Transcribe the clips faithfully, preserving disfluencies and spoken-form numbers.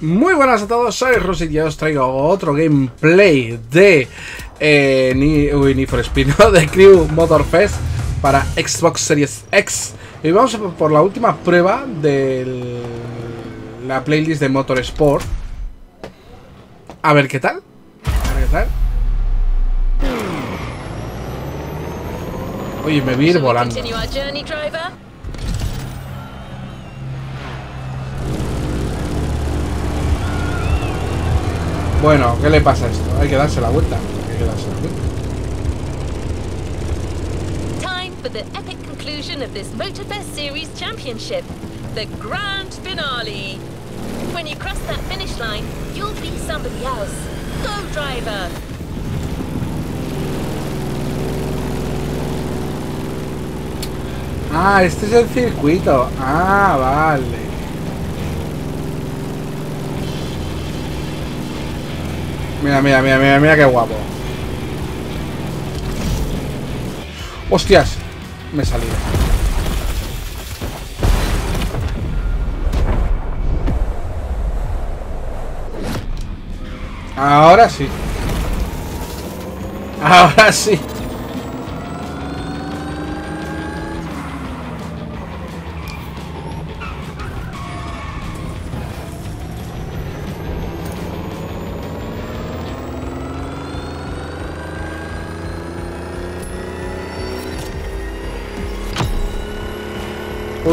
Muy buenas a todos, soy Rusit y ya os traigo otro gameplay de eh, ni, uy, ni for Speed, ¿no? de Crew Motorfest para Xbox Series X. Y vamos por la última prueba de la playlist de Motor Sport. A ver qué tal. A ver qué tal. Oye, me voy a ir volando. Bueno, ¿qué le pasa a esto? Hay que darse la vuelta. Hay que darse la vuelta. Time for the epic conclusion of this Motorfest Series Championship, the grand finale. When you cross that finish line, you'll be somebody else. Go, driver. Ah, este es el circuito. Ah, vale. Mira, mira, mira, mira, mira qué guapo. Hostias, me he salido. Ahora sí. Ahora sí.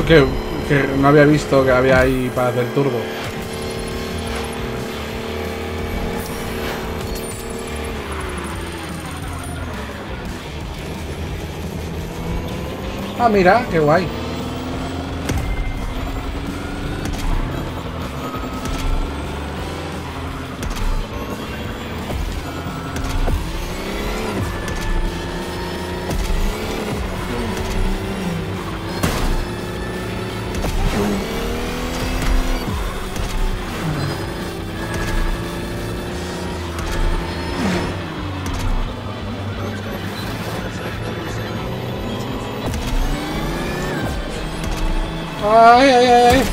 Que, que no había visto que había ahí para hacer turbo. Ah, mira, qué guay. Ay, ay, ay, ay.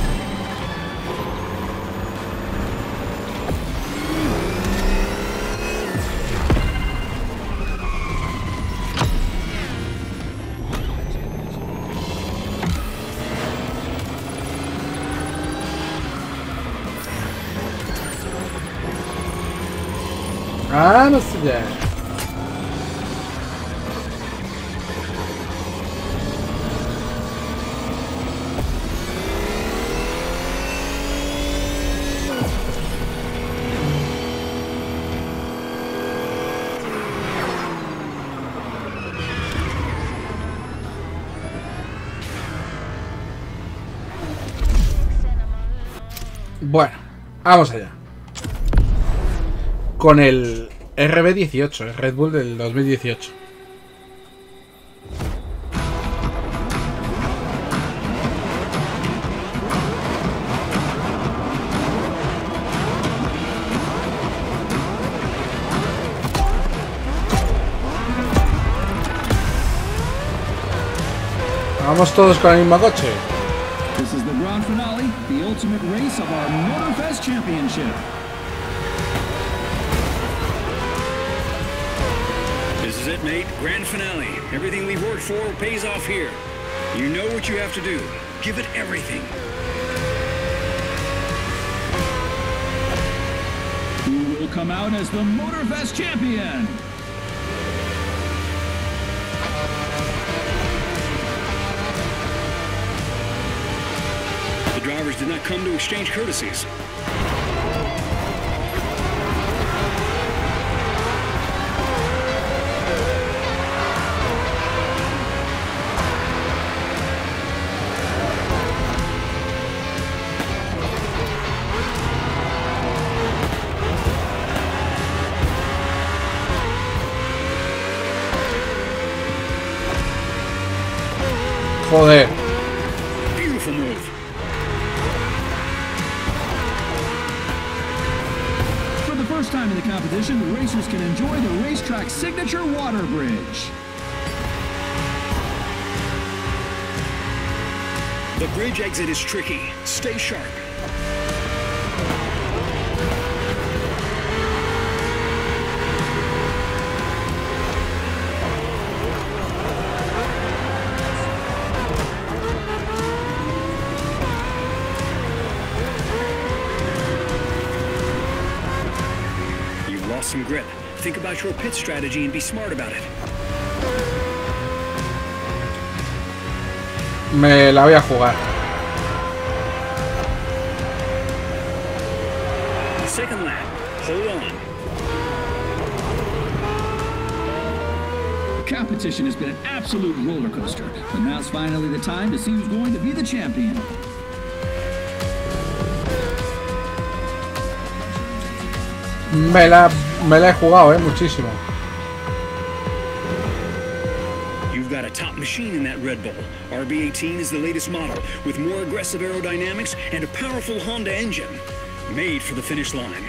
Ah, no sé ya. Bueno, vamos allá. Con el R B dieciocho, el Red Bull del dos mil dieciocho. ¿Vamos todos con el mismo coche? This is the grand finale, the ultimate race of our Motorfest Championship. This is it, mate. Grand finale. Everything we've worked for pays off here. You know what you have to do. Give it everything. Who will come out as the Motorfest champion? Drivers did not come to exchange courtesies. Joder. Beautiful move. Time in the competition, the racers can enjoy the racetrack signature water bridge. The bridge exit is tricky. Stay sharp. lost some grip. Think about your pit strategy and be smart about it. Me la voy a jugar. Second lap. Hold on. Competition has been an absolute roller coaster, but now's finally the time to see who's going to be the champion. Me la, me la he jugado, eh, muchísimo. You've got a top machine in that Red Bull. R B eighteen is the latest model with more aggressive aerodynamics and a powerful Honda engine, made for the finish line.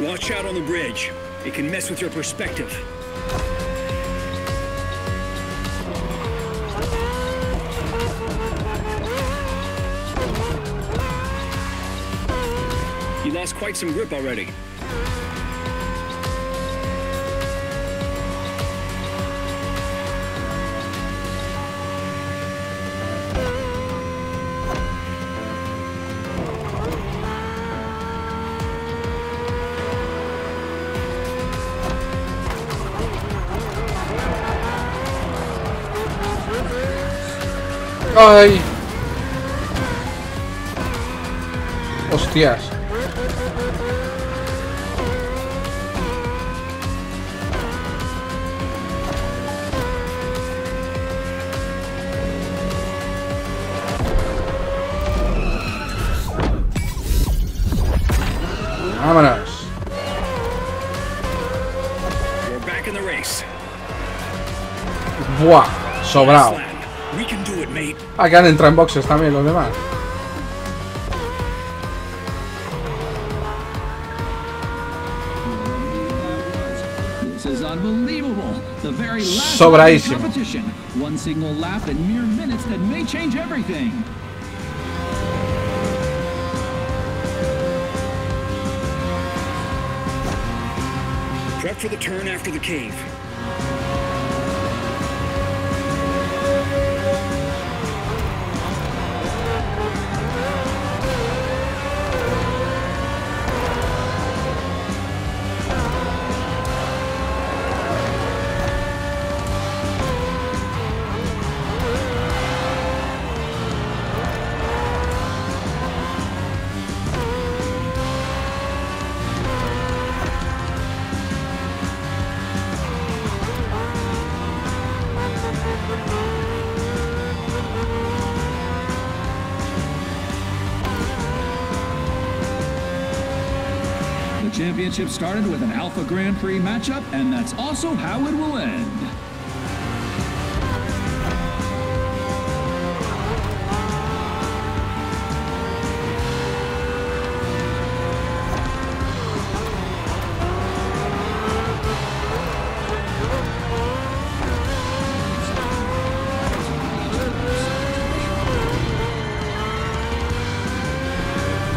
Watch out on the bridge. It can mess with your perspective. You lost quite some grip already. Ay. Hostias. Vámonos. We're back in the race. Buah, sobrado. Ah, que han entrado en boxes también los demás. Sobradísimo. Prep for the turn after the cave. The championship started with an Alpha Grand Prix matchup, and that's also how it will end.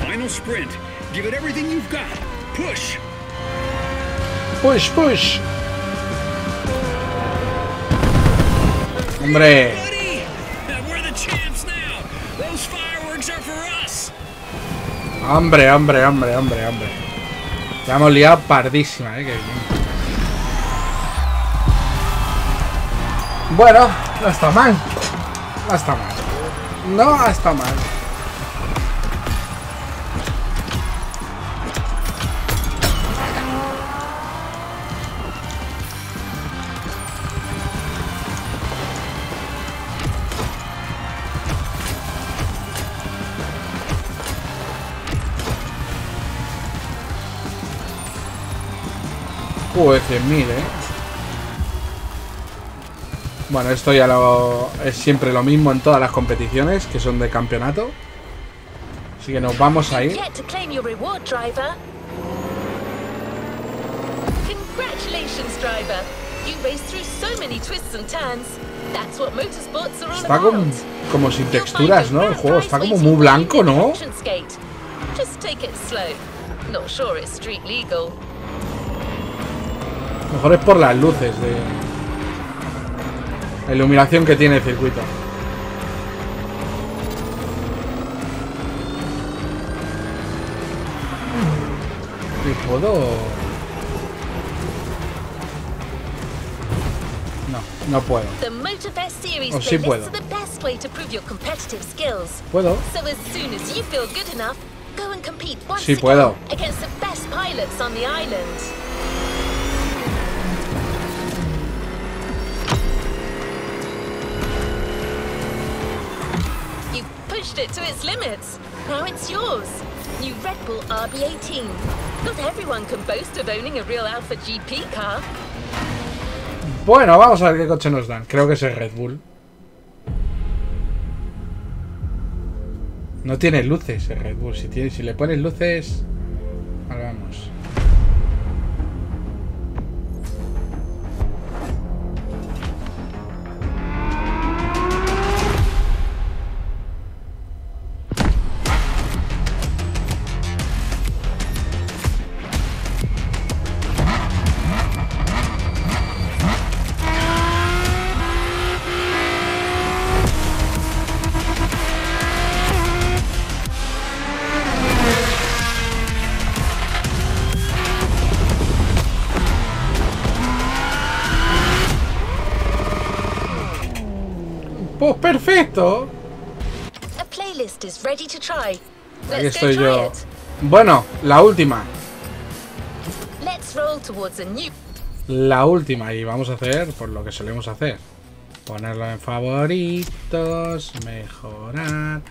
Final sprint. Give it everything you've got. Push. Push, push. Hombre. Hombre, hombre, hombre, hombre, hombre. La hemos liado pardísima, eh. Qué bien. Bueno, no está mal. No está mal. No está mal. Uy, cien mil, eh. Bueno, esto ya lo, es siempre lo mismo en todas las competiciones que son de campeonato. Así que nos vamos a ir. Está como, como sin texturas, ¿no? El juego está como muy blanco, ¿no? Mejor es por las luces de la iluminación que tiene el circuito. ¿Y puedo? No, no puedo. O sí puedo. ¿Puedo? Sí puedo. Pushed it to its limits. Now it's yours. New Red Bull R B eighteen. Not everyone can boast of owning a real Alpha G P car. Bueno, vamos a ver qué coche nos dan. Creo que es el Red Bull. No tiene luces el Red Bull. Si tiene, si le pones luces, ahora vamos. Pues perfecto. Aquí estoy yo. Bueno, la última. La última y vamos a hacer por lo que solemos hacer. Ponerlo en favoritos, mejorar.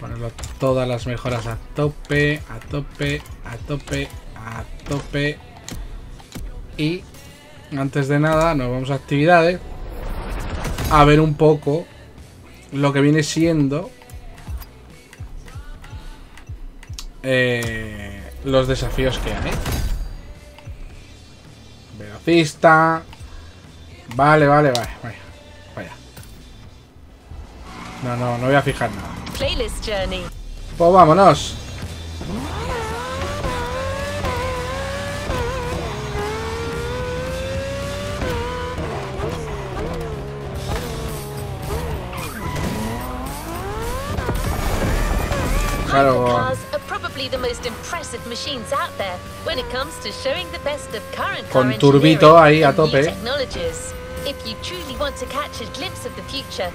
Ponerlo todas las mejoras a tope, a tope, a tope, a tope. Y antes de nada nos vamos a actividades. A ver un poco lo que viene siendo eh, los desafíos que hay. Velocista. Vale, vale, vale. Vaya, vaya. No, no, no voy a fijar nada. Pues vámonos. Con turbito ahí a tope. Concept cars.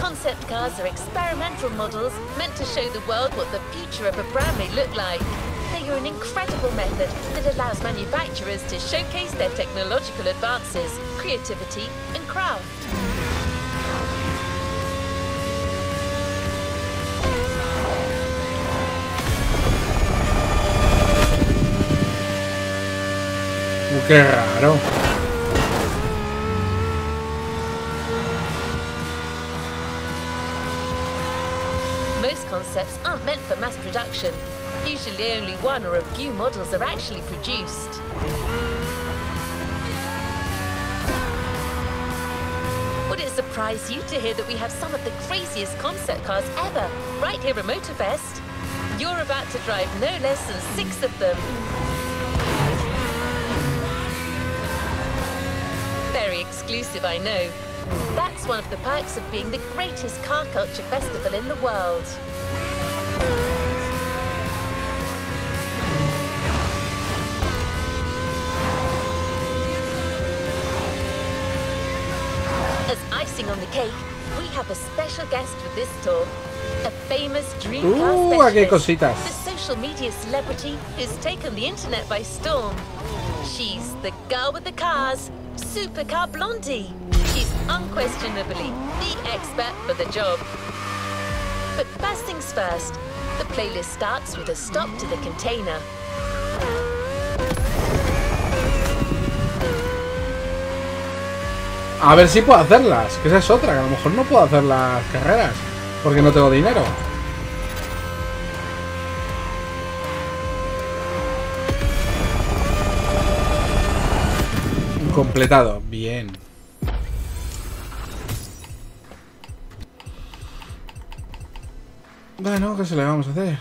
Concept cars are experimental models meant to show the world what the future of a brand may look like. They are an incredible method that allows manufacturers to showcase their technological advances, creativity and craft. Qué raro. Most concepts aren't meant for mass production. Usually only one or a few models are actually produced. Would it surprise you to hear that we have some of the craziest concept cars ever, right here at Motorfest? You're about to drive no less than six of them. Very exclusive, I know. That's one of the perks of being the greatest car culture festival in the world. Uh, aquí hay cositas. Supercar Blondie. She's unquestionably the expert for the job. But first things first, the playlist starts with a stop to the container. A ver si puedo hacerlas, que esa es otra, que a lo mejor no puedo hacer las carreras porque no tengo dinero. Completado, bien. Bueno, ¿qué se le vamos a hacer?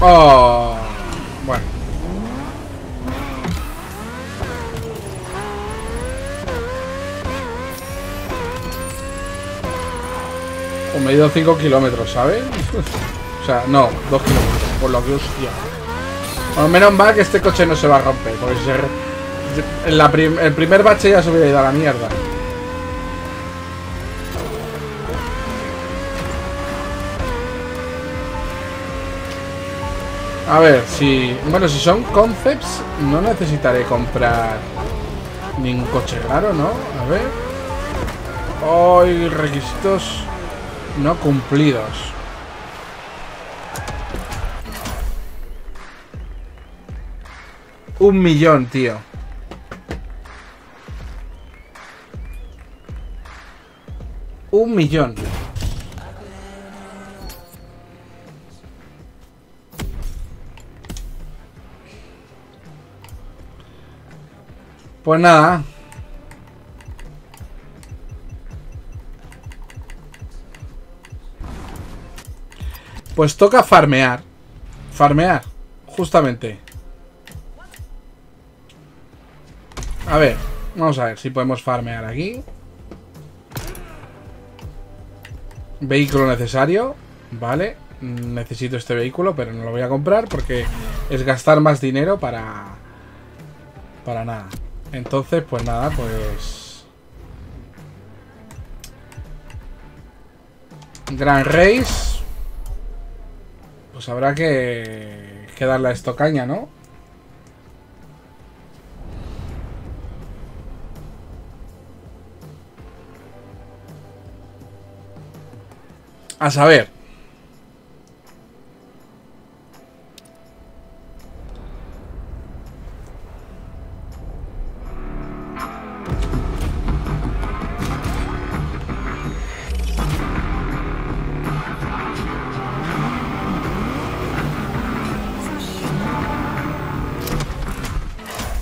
Oh, bueno. Pues me he ido cinco kilómetros, ¿sabes? O sea, no, dos kilómetros. Por lo que hostia. Bueno, menos mal que este coche no se va a romper. Porque si se... La prim... el primer bache ya se hubiera ido a la mierda. A ver, si... Bueno, si son concepts, no necesitaré comprar ningún coche raro, ¿no? A ver... ¡Ay! Requisitos no cumplidos. Un millón, tío. Un millón. Pues nada. Pues toca farmear. Farmear, justamente. A ver, vamos a ver si podemos farmear aquí. Vehículo necesario. Vale, necesito este vehículo, pero no lo voy a comprar porque es gastar más dinero para... Para nada. Entonces, pues nada, pues... Grand Race. Pues habrá que... que darle a esto caña, ¿no? A saber.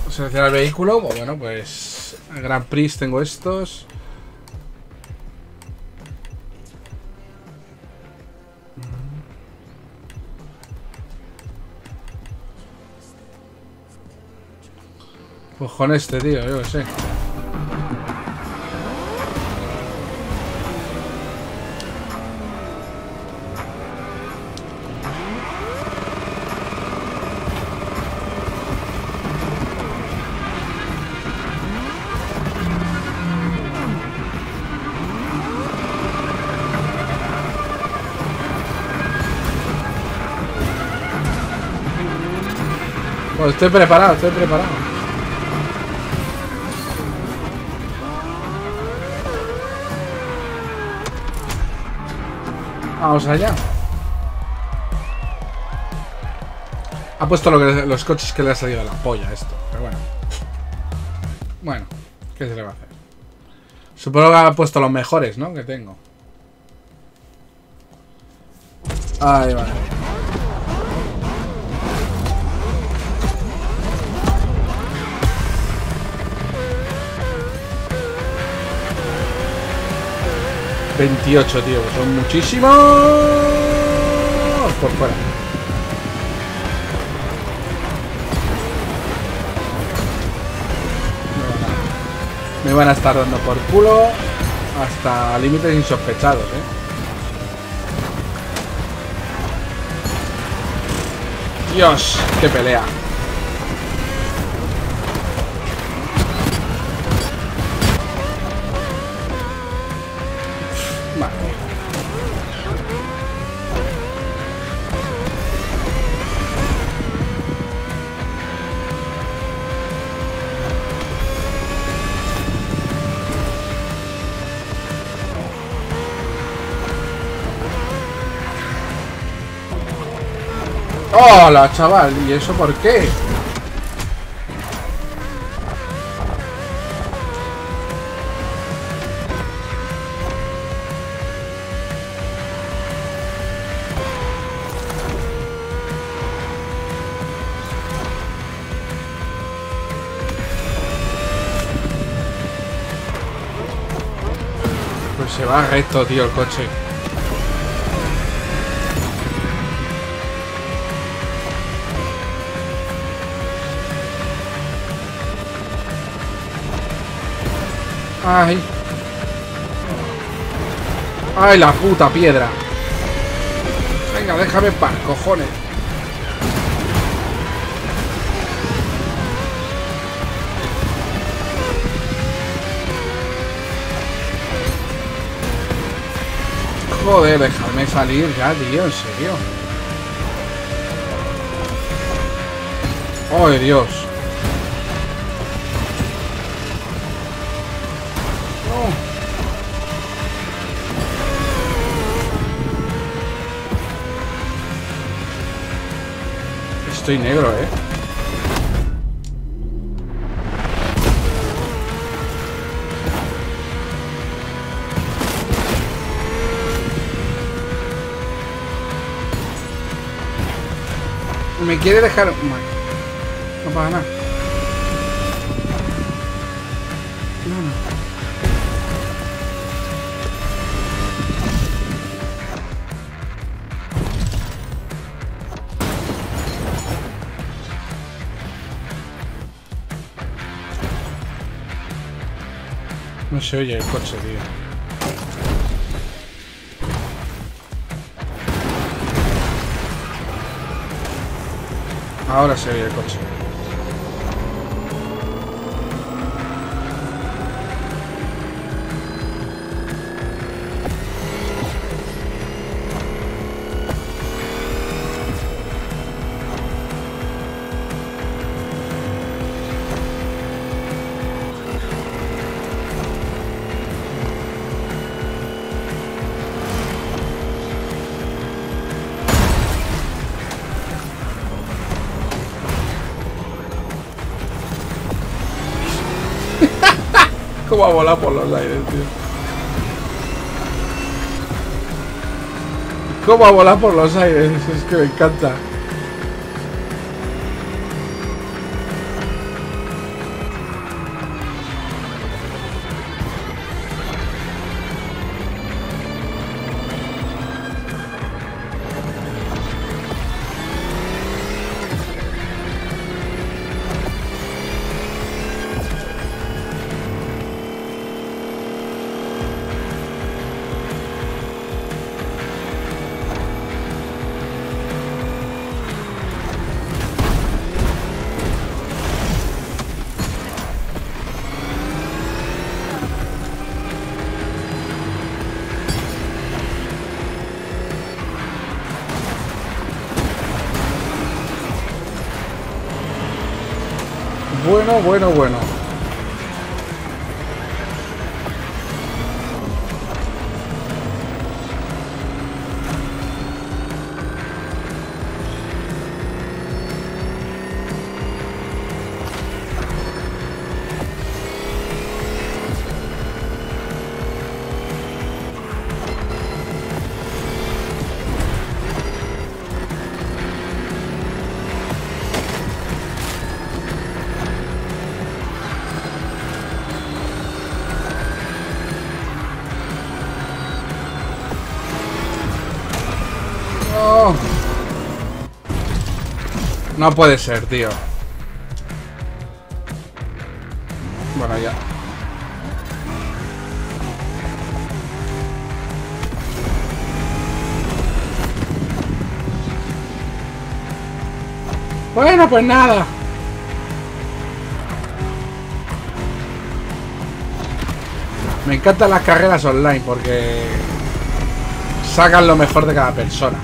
Seleccionar el vehículo, bueno, pues Grand Prix tengo estos. Pues con este, tío, yo qué sé. Estoy preparado, estoy preparado. Vamos allá. Ha puesto lo que, los coches que le ha salido de la polla esto, pero bueno. Bueno, ¿qué se le va a hacer? Supongo que ha puesto los mejores, ¿no? Que tengo. Ahí va. veintiocho, tío, pues son muchísimos por fuera. Me van a estar dando por culo hasta límites insospechados, ¿eh? Dios, qué pelea. ¡Hola, chaval! ¿Y eso por qué? Pues se va recto, tío, el coche. Ay. Ay, la puta piedra. Venga, déjame en paz, cojones. Joder, déjame salir ya, tío, en serio. Oh, Dios. Estoy negro, eh. Me quiere dejar... Bueno, no pasa nada. No se oye el coche, tío. Ahora se oye el coche. Cómo ha volado por los aires, tío. Cómo ha volado por los aires, es que me encanta. Bueno, bueno, bueno. No puede ser, tío. Bueno, ya. Bueno, pues nada. Me encantan las carreras online porque sacan lo mejor de cada persona.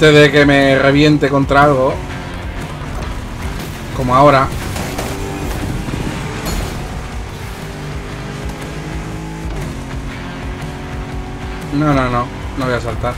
Antes de que me reviente contra algo, como ahora. No, no, no, no voy a saltar.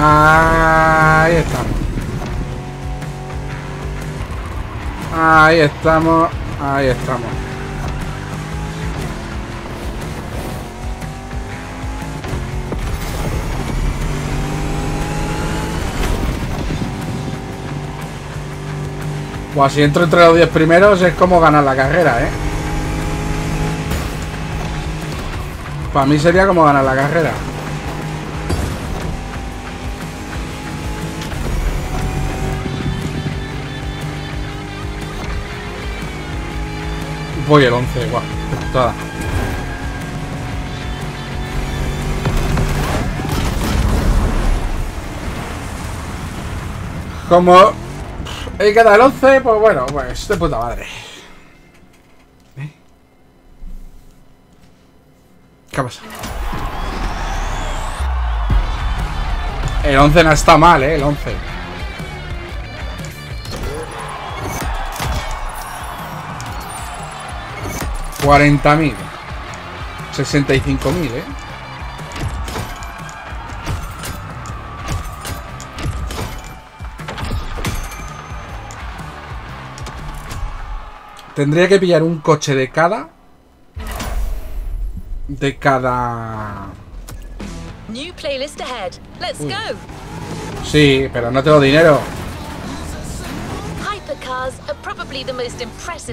Ahí estamos. Ahí estamos. Ahí estamos. Pues si entro entre los diez primeros es como ganar la carrera, ¿eh? Para mí sería como ganar la carrera. Voy el once, guau, toda. Como he quedado el once, pues bueno, pues de puta madre. ¿Eh? ¿Qué ha pasado? El once no está mal, eh, el once. cuarenta mil, sesenta y cinco mil, ¿eh? Tendría que pillar un coche de cada... De cada... New playlist ahead. Let's go. Sí, pero no tengo dinero.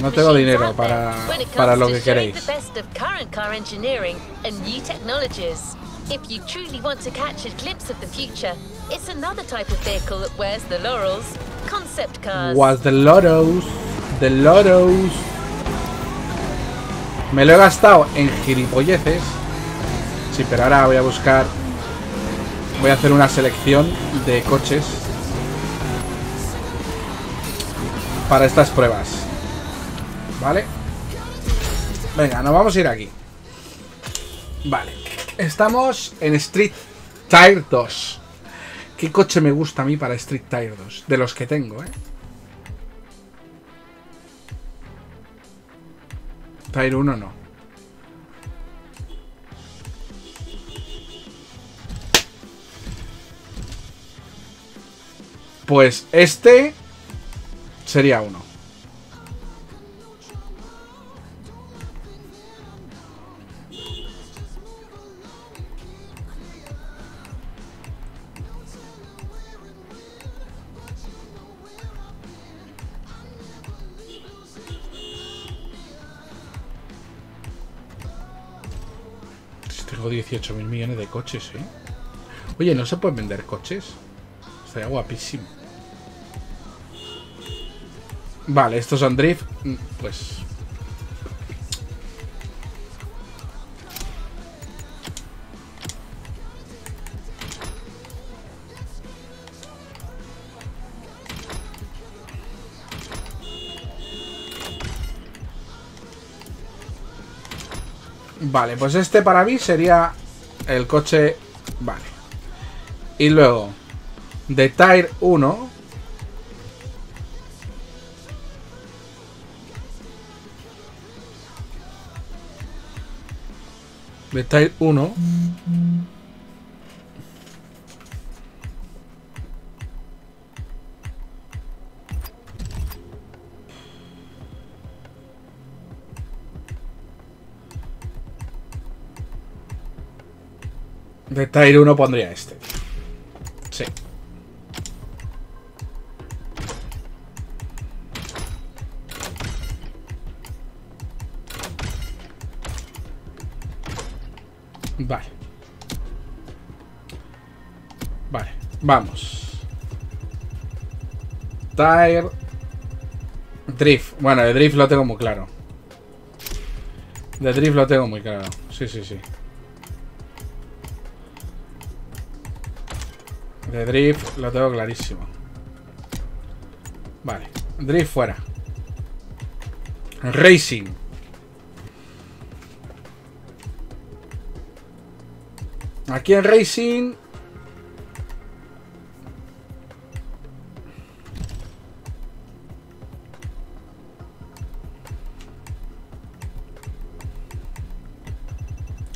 No tengo dinero para, para lo que queréis. Was the loros, the loros. Me lo he gastado en gilipolleces. Sí, pero ahora voy a buscar. Voy a hacer una selección de coches para estas pruebas. Vale. Venga, nos vamos a ir aquí. Vale. Estamos en Street Tire dos. ¿Qué coche me gusta a mí para Street Tire dos? De los que tengo, ¿eh? Tire uno no. Pues este... sería uno. Tengo dieciocho mil millones de coches, ¿eh? Oye, ¿no se pueden vender coches? Estaría guapísimo. Vale, estos son drift. Pues... vale, pues este para mí sería el coche... Vale. Y luego, de Tier uno... De Tier uno... De Tier uno pondría este. Sí. Vale. Vale, vamos. Tier Drift. Bueno, de Drift lo tengo muy claro. De Drift lo tengo muy claro. Sí, sí, sí. De drift lo tengo clarísimo. Vale, drift fuera. Racing. Aquí en racing.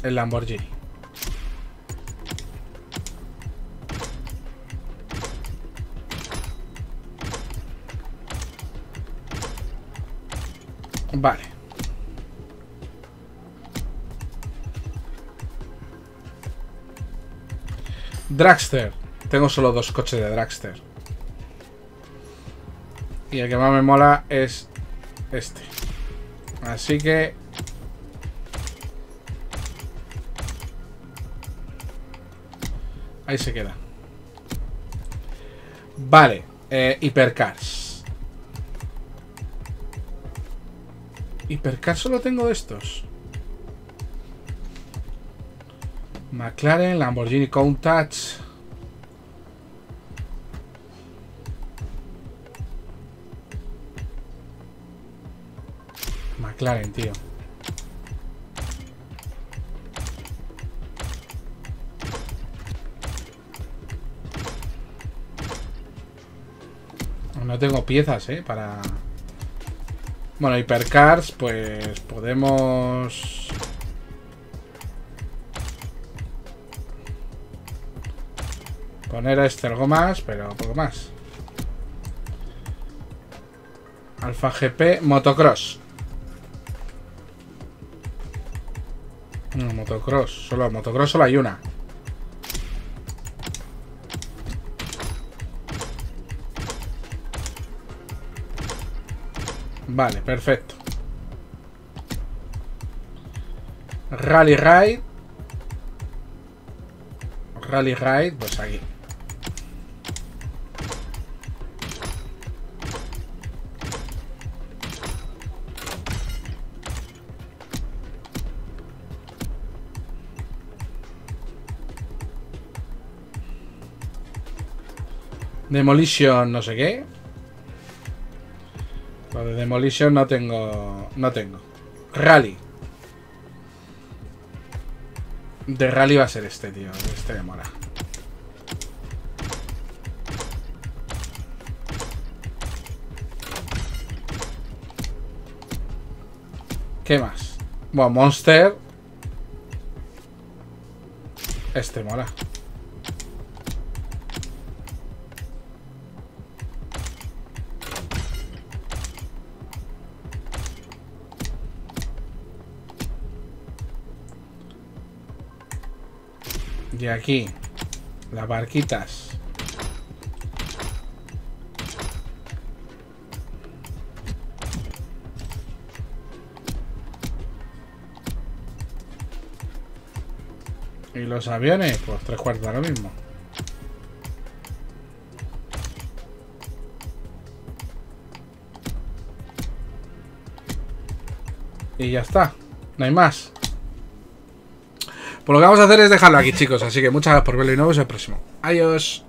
El Lamborghini. Vale. Dragster. Tengo solo dos coches de Dragster. Y el que más me mola es este. Así que... ahí se queda. Vale. Eh, hipercars. Hipercar solo tengo de estos. McLaren, Lamborghini Countach. McLaren, tío. No tengo piezas, eh, para... Bueno, hipercars, pues podemos... poner a este algo más, pero poco más. Alpha G P, motocross. No, motocross, solo motocross solo hay una. Vale, perfecto. Rally Ride. Rally Ride, pues aquí. Demolition, no sé qué. De Demolition no tengo. No tengo. Rally. De Rally va a ser este, tío. Este me mola. ¿Qué más? Bueno, Monster. Este mola. Y aquí, las barquitas. ¿Y los aviones? Pues tres cuartos ahora mismo. Y ya está, no hay más. Pues lo que vamos a hacer es dejarlo aquí, chicos. Así que muchas gracias por verlo y nos vemos en el próximo. Adiós.